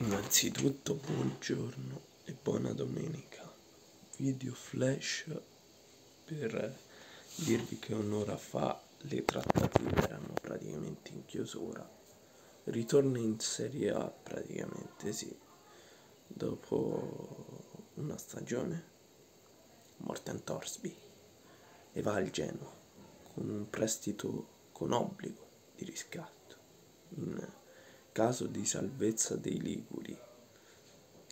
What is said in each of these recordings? Innanzitutto buongiorno e buona domenica. Video flash per dirvi che un'ora fa le trattative erano praticamente in chiusura. Ritorno in Serie A praticamente, sì, dopo una stagione. Morten Thorsby e va al Genoa con un prestito con obbligo di riscatto in caso di salvezza dei liguri,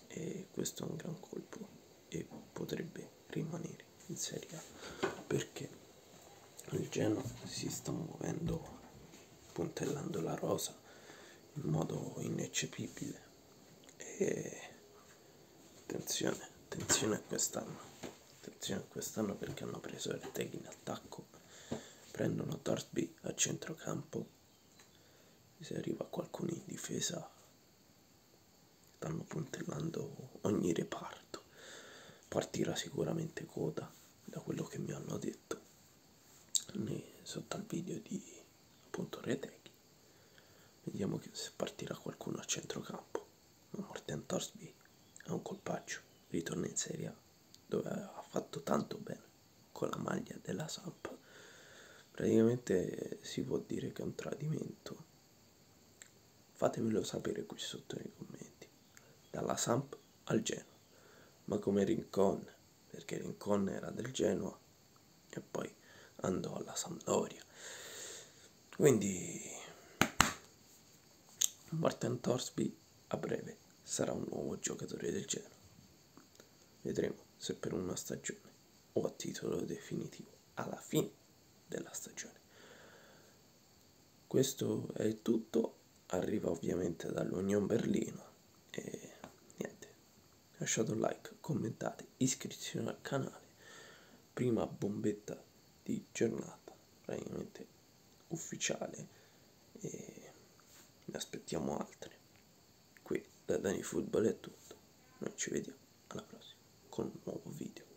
e questo è un gran colpo e potrebbe rimanere in Serie A perché il Genoa si sta muovendo, puntellando la rosa in modo ineccepibile, e attenzione a quest'anno, perché hanno preso Retegui in attacco, prendono Thorsby a centrocampo, se arriva qualcuno in difesa stanno puntellando ogni reparto. Partirà sicuramente Coda, da quello che mi hanno detto sotto al video di appunto Retegui. Vediamo che se partirà qualcuno a centrocampo, ma Morten Thorsby è un colpaccio, ritorna in Serie A dove ha fatto tanto bene con la maglia della Samp. Praticamente si può dire che è un tradimento. Fatemelo sapere qui sotto nei commenti. Dalla Samp al Genoa. Ma come Rincon, perché Rincon era del Genoa e poi andò alla Sampdoria. Quindi Morten Thorsby a breve sarà un nuovo giocatore del Genoa. Vedremo se per una stagione o a titolo definitivo alla fine della stagione. Questo è tutto. Arriva ovviamente dall'Union Berlino e niente, lasciate un like, commentate, iscrizione al canale. Prima bombetta di giornata praticamente ufficiale e ne aspettiamo altre. Qui da DaniFootball è tutto, noi ci vediamo alla prossima con un nuovo video.